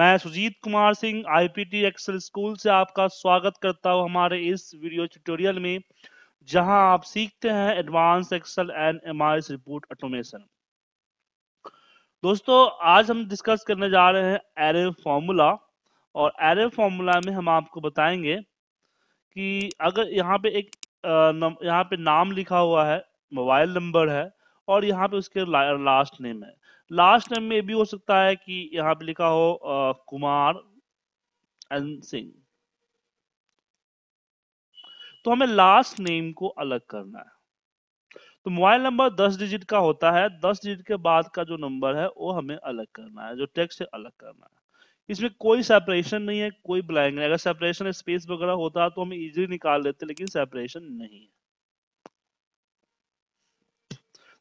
मैं Sujit Kumar Singh IPT Excel school से आपका स्वागत करता हूं हमारे इस वीडियो ट्यूटोरियल में, जहां आप सीखते हैं advance Excel and MIS report automation. दोस्तों, आज हम डिस्कस करने जा रहे हैं एरे फॉर्मूला, और एरे फॉर्मूला में हम आपको बताएंगे कि अगर यहाँ पे नाम लिखा हुआ है, मोबाइल नंबर है, और यहाँ पे उसके लास्ट नेम है। लास्ट नेम में भी हो सकता है कि यहाँ पे लिखा हो कुमार एंड सिंह। तो हमें लास्ट नेम को अलग करना है। तो मोबाइल नंबर 10 डिजिट का होता है, 10 डिजिट के बाद का जो नंबर है वो हमें अलग करना है, जो टेक्स्ट है अलग करना है। इसमें कोई सेपरेशन नहीं है, कोई ब्लैंक नहीं। अगर सेपरेशन स्पेस वगैरह होता तो हम इजीली निकाल लेते, लेकिन सेपरेशन नहीं है।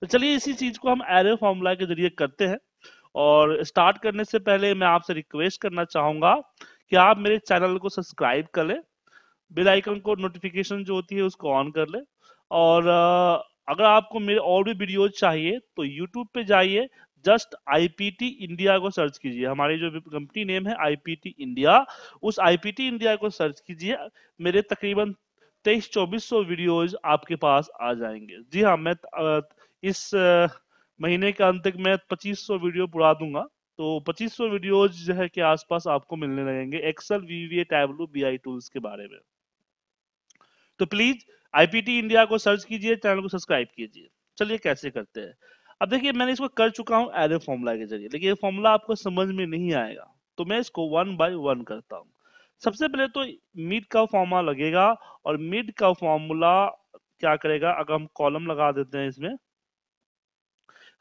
तो चलिए इसी चीज को हम एरे फॉर्मूला के जरिए करते हैं। और स्टार्ट करने से पहले मैं आपसे रिक्वेस्ट करना चाहूंगा कि आप मेरे चैनल को सब्सक्राइब कर लें, बेल आइकन को नोटिफिकेशन जो होती है उसको ऑन कर लें। और अगर आपको मेरे और भी वीडियोज चाहिए तो यूट्यूब पे जाइए, जस्ट आईपीटी इंडिया को सर्च कीजिए। हमारी जो कंपनी नेम है आईपीटी इंडिया, उस आईपीटी इंडिया को सर्च कीजिए। मेरे तकरीबन 2300-2400 वीडियोज आपके पास आ जाएंगे। जी हाँ, मैं इस महीने के अंत तक मैं 2500 वीडियो पूरा दूंगा। तो 2500 वीडियोज जो है के आसपास आपको मिलने लगेंगे Excel, VBA, Tableau, BI tools के बारे में। तो प्लीज आईपीटी इंडिया को सर्च कीजिए, चैनल को सब्सक्राइब कीजिए। चलिए कैसे करते हैं। अब देखिए, मैंने इसको कर चुका हूँ एरे फॉर्मूला के जरिए, लेकिन ये फॉर्मूला आपको समझ में नहीं आएगा तो मैं इसको 1 by 1 करता हूँ। सबसे पहले तो मिड का फॉर्मूला लगेगा, और मिड का फॉर्मूला क्या करेगा, अगर हम कॉलम लगा देते हैं इसमें,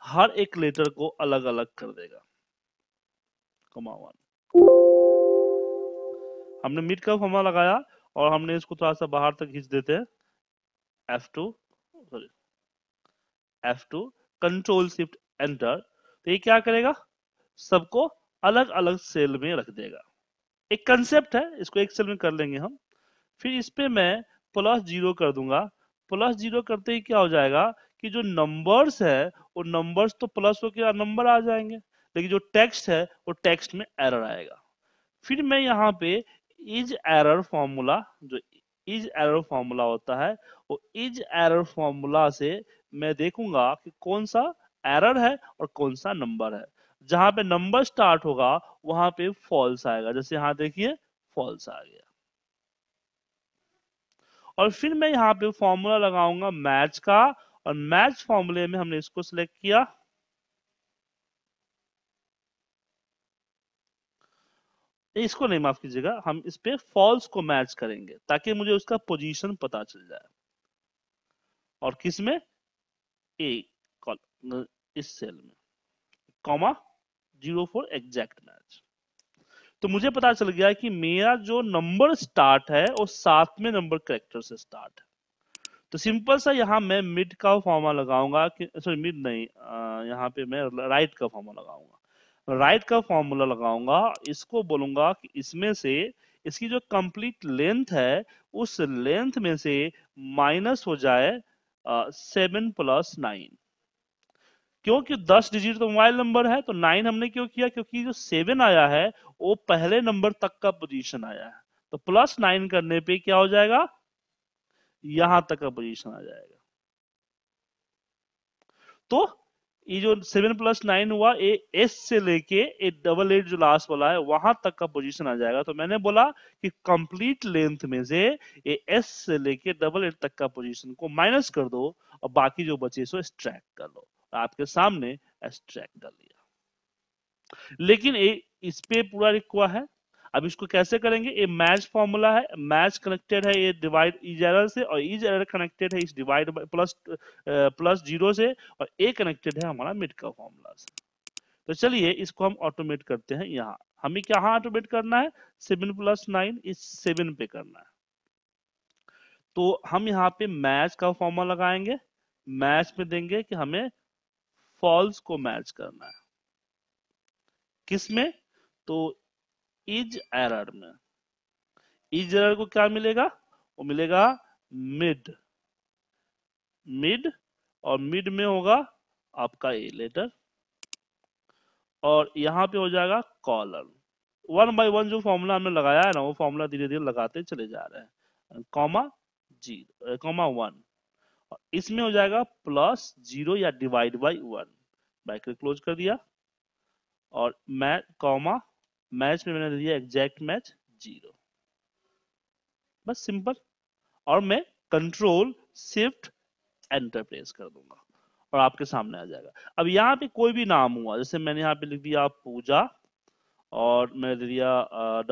हर एक लेटर को अलग अलग कर देगा। कमा 1 हमने मिड का फॉर्मूला लगाया, और हमने इसको थोड़ा सा बाहर तक खींच देते हैं। F2 control shift enter. तो ये क्या करेगा, सबको अलग अलग सेल में रख देगा। एक कंसेप्ट है, इसको एक सेल में कर लेंगे हम। फिर इस पे मैं +0 कर दूंगा। +0 करते ही क्या हो जाएगा कि जो नंबर्स है वो नंबर्स तो प्लस होकर नंबर आ जाएंगे, लेकिन जो टेक्स्ट है वो टेक्स्ट में एरर आएगा। फिर मैं यहाँ पे इज एरर फॉर्मूला, जो इज एरर फॉर्मूला होता है, वो इज एरर फॉर्मूला से मैं देखूंगा कि कौन सा एरर है और कौन सा नंबर है। जहां पे नंबर स्टार्ट होगा वहां पे फॉल्स आएगा, जैसे यहाँ देखिए फॉल्स आ गया। और फिर मैं यहाँ पे फॉर्मूला लगाऊंगा मैच का, और मैच फॉर्मूले में हमने इसको सिलेक्ट किया, इसको नहीं, माफ कीजिएगा, हम इस पे फॉल्स को मैच करेंगे ताकि मुझे उसका पोजीशन पता चल जाए। और किस में, ए कॉलम, इस सेल में, कॉमा 04 एग्जैक्ट मैच। तो मुझे पता चल गया कि मेरा जो नंबर स्टार्ट है वो 7वें नंबर कैरेक्टर से स्टार्ट है। तो सिंपल सा यहाँ मैं मिड का फॉर्मा लगाऊंगा, सॉरी मिड नहीं, यहाँ पे मैं राइट का फॉर्मा लगाऊंगा, राइट का फॉर्मूला लगाऊंगा। इसको बोलूंगा कि इसमें से इसकी जो कंप्लीट लेंथ है उस लेंथ में से माइनस हो जाए 7 + 9, क्योंकि 10 डिजिट तो मोबाइल नंबर है, तो 9 हमने क्यों किया, क्योंकि जो 7 आया है वो पहले नंबर तक का पोजीशन आया है। तो +9 करने पे क्या हो जाएगा, यहां तक का पोजीशन आ जाएगा। तो ये जो 7 + 9 हुआ, ये एस से लेके AA जो लास्ट वाला है वहां तक का पोजीशन आ जाएगा। तो मैंने बोला कि कंप्लीट लेंथ में से ये एस से लेके AA तक का पोजीशन को माइनस कर दो, और बाकी जो बचे सो एक्सट्रैक्ट कर लो। आपके सामने एक्सट्रैक्ट कर लिया, लेकिन इस पे पूरा लिखा है। अब इसको कैसे करेंगे, ये मैच फॉर्मूला है, मैच कनेक्टेड है ये डिवाइड इज एरर से, और इज एरर कनेक्टेड है इस डिवाइड +0 से, और ए कनेक्टेड है हमारा मिड का फॉर्मूला से। तो चलिए इसको हम ऑटोमेट करते हैं। यहाँ हमें क्या ऑटोमेट करना है, 7 + 9 इस 7 पे करना है। तो हम यहाँ पे मैच का फॉर्मूला लगाएंगे, मैच में देंगे कि हमें फॉल्स को मैच करना है। किसमें, तो इज एरर में। इज एरर को क्या मिलेगा, वो मिलेगा मिड, और मिड में होगा आपका ए लेटर, और यहां पे हो जाएगा कॉलम। वन बाय वन जो फॉर्मूला हमने लगाया है ना, वो फॉर्मूला धीरे धीरे लगाते चले जा रहे हैं। कॉमा जीरो, कॉमा वन, इसमें हो जाएगा प्लस जीरो या divide by one. Bracket close कर दिया और मैच कॉमा मैच में मैंने दिया एग्जैक्ट मैच जीरो, बस सिंपल। और मैं कंट्रोल शिफ्ट एंटर प्रेस कर दूंगा और आपके सामने आ जाएगा। अब यहाँ पे कोई भी नाम हुआ, जैसे मैंने यहाँ पे लिख दिया पूजा और मैंने लिख दिया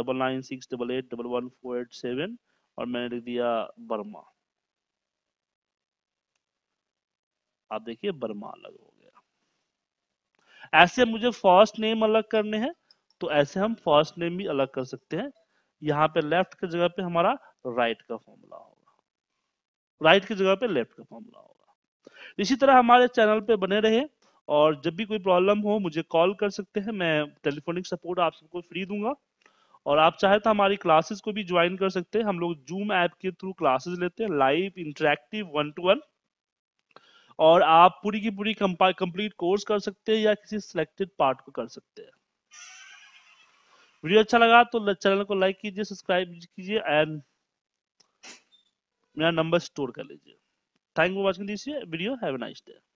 9968881148 7 और मैंने लिख दिया बर्मा। आप देखिए बर्मा अलग हो गया। ऐसे मुझे फर्स्ट नेम अलग करने हैं तो ऐसे हम फर्स्ट नेम भी अलग कर सकते हैं। यहाँ पे लेफ्ट की जगह पे हमारा राइट का फॉर्मूला होगा, राइट की जगह पे लेफ्ट का फॉर्मूला होगा। इसी तरह हमारे चैनल पे बने रहे और जब भी कोई प्रॉब्लम हो मुझे कॉल कर सकते हैं। मैं टेलीफोनिक सपोर्ट आप सबको फ्री दूंगा और आप चाहे तो हमारी क्लासेस को भी ज्वाइन कर सकते हैं। हम लोग जूम ऐप के थ्रू क्लासेस लेते हैं, लाइव इंटरेक्टिव 1-to-1, और आप पूरी की पूरी कंप्लीट कोर्स कर सकते हैं या किसी सिलेक्टेड पार्ट को कर सकते हैं। वीडियो अच्छा लगा तो चैनल को लाइक कीजिए, सब्सक्राइब कीजिए एंड मेरा नंबर स्टोर कर लीजिए। Thank you for watching this video. Have a nice day.